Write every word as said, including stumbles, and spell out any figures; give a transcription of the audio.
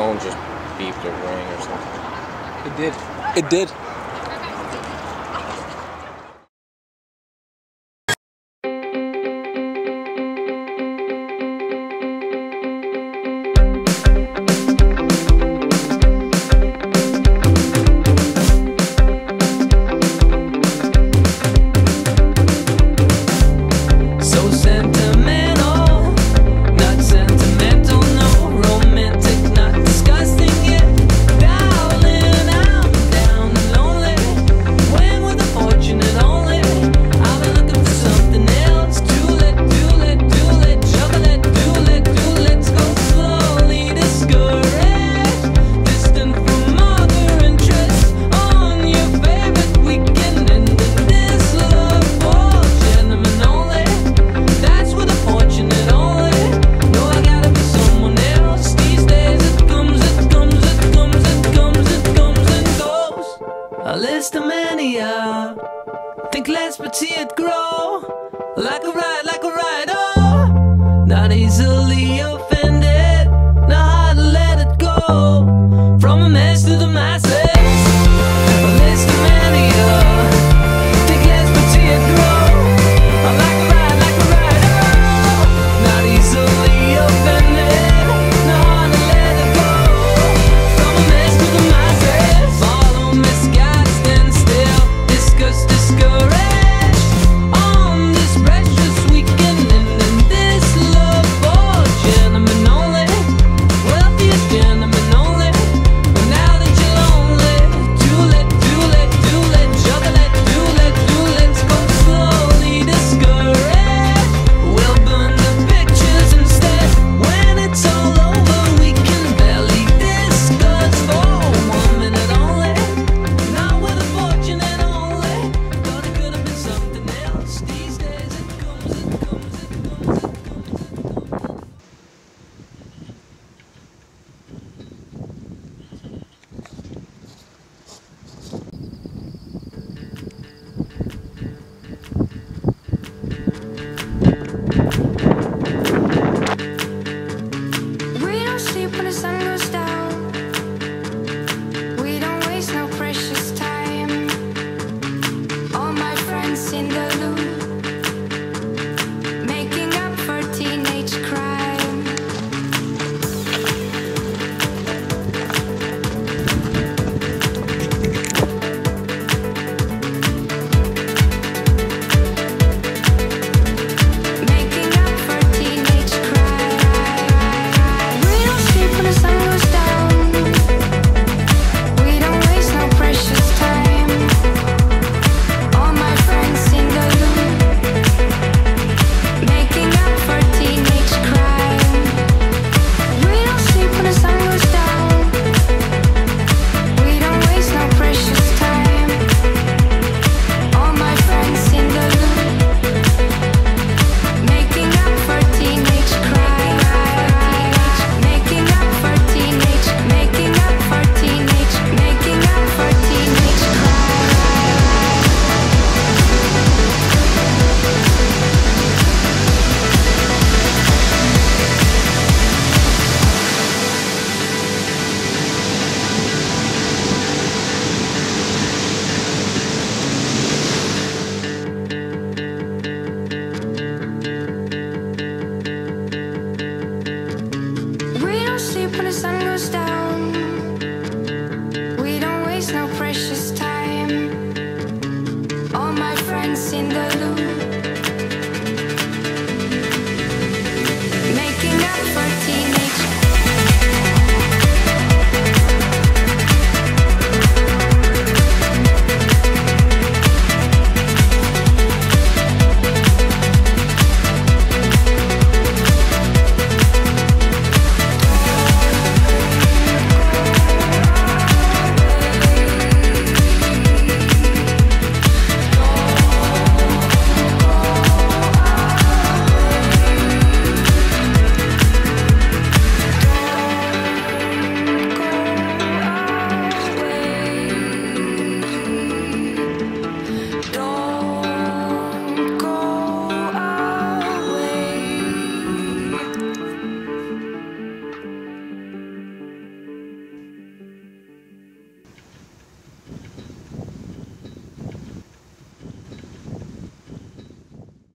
phone just beeped or rang or something. It did. It did. A listomania, think less but see it grow, like a ride, like a ride, oh, not easily.